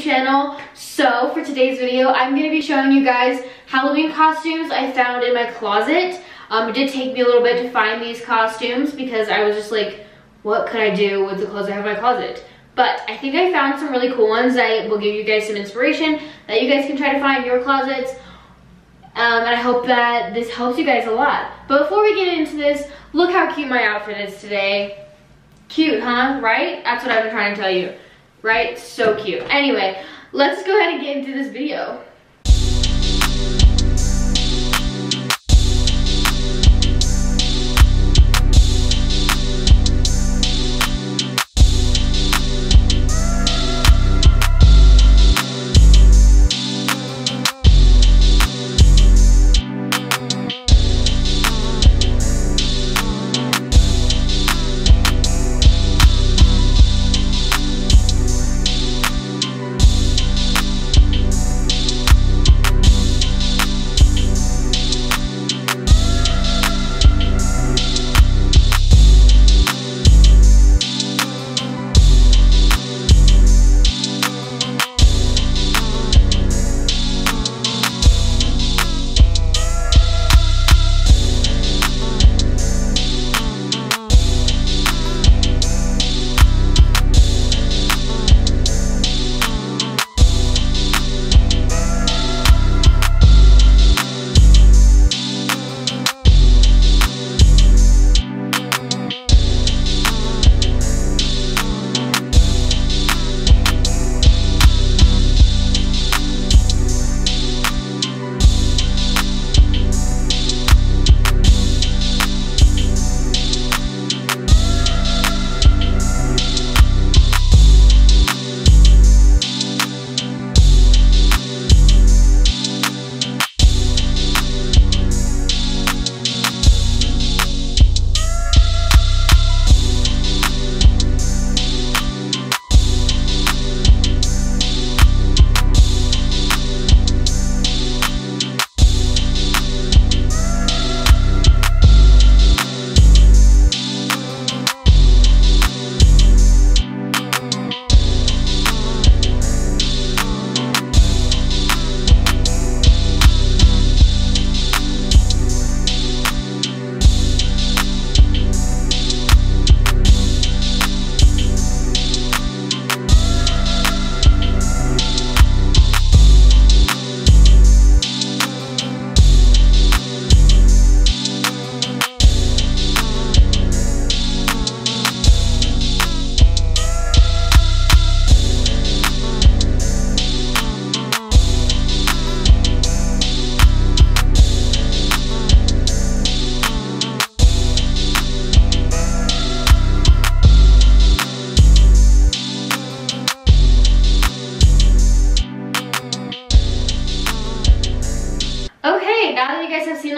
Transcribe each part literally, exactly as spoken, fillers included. YouTube channel. So for today's video, I'm going to be showing you guys Halloween costumes I found in my closet. Um, it did take me a little bit to find these costumes because I was just like, what could I do with the clothes I have in my closet? But I think I found some really cool ones. I will give you guys some inspiration that you guys can try to find in your closets. Um, and I hope that this helps you guys a lot. But before we get into this, look how cute my outfit is today. Cute, huh? Right? That's what I've been trying to tell you. Right? So cute. Anyway, let's go ahead and get into this video.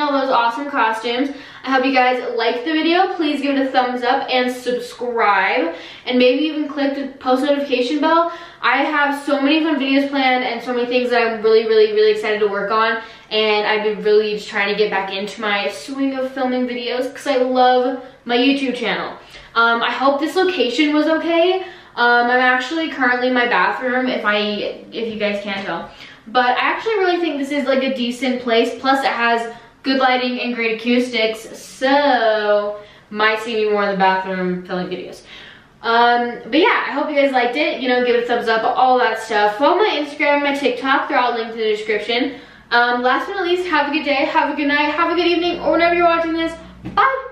All those awesome costumes. I hope you guys liked the video. Please give it a thumbs up and subscribe, and maybe even click the post notification bell. I have so many fun videos planned and so many things that I'm really really really excited to work on, and I've been really just trying to get back into my swing of filming videos because I love my YouTube channel. um, I hope this location was okay. um, I'm actually currently in my bathroom, if I if you guys can't tell, but I actually really think this is like a decent place. Plus it has good lighting and great acoustics, so might see me more in the bathroom filming videos. Um, but yeah, I hope you guys liked it. You know, give it a thumbs up, all that stuff. Follow my Instagram, my TikTok, they're all linked in the description. Um, last but not least, have a good day, have a good night, have a good evening, or whenever you're watching this. Bye!